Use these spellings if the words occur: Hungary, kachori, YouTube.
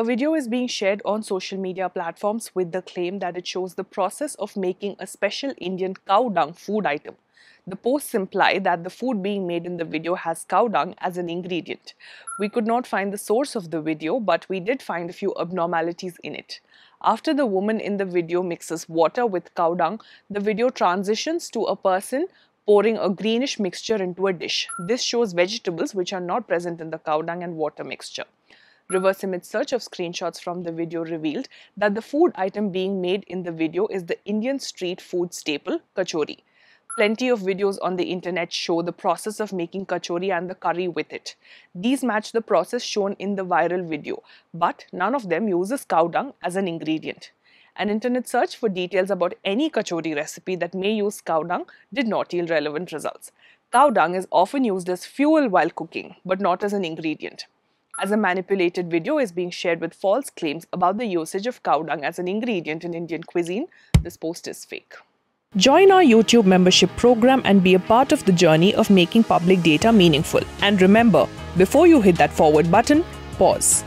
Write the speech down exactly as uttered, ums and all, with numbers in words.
A video is being shared on social media platforms with the claim that it shows the process of making a special Indian cow dung food item. The posts imply that the food being made in the video has cow dung as an ingredient. We could not find the source of the video, but we did find a few abnormalities in it. After the woman in the video mixes water with cow dung, the video transitions to a person pouring a greenish mixture into a dish. This shows vegetables which are not present in the cow dung and water mixture. Reverse image search of screenshots from the video revealed that the food item being made in the video is the Indian street food staple, kachori. Plenty of videos on the internet show the process of making kachori and the curry with it. These match the process shown in the viral video, but none of them uses cow dung as an ingredient. An internet search for details about any kachori recipe that may use cow dung did not yield relevant results. Cow dung is often used as fuel while cooking, but not as an ingredient. As a manipulated video is being shared with false claims about the usage of cow dung as an ingredient in Indian cuisine, this post is fake. Join our YouTube membership program and be a part of the journey of making public data meaningful. And remember, before you hit that forward button, pause.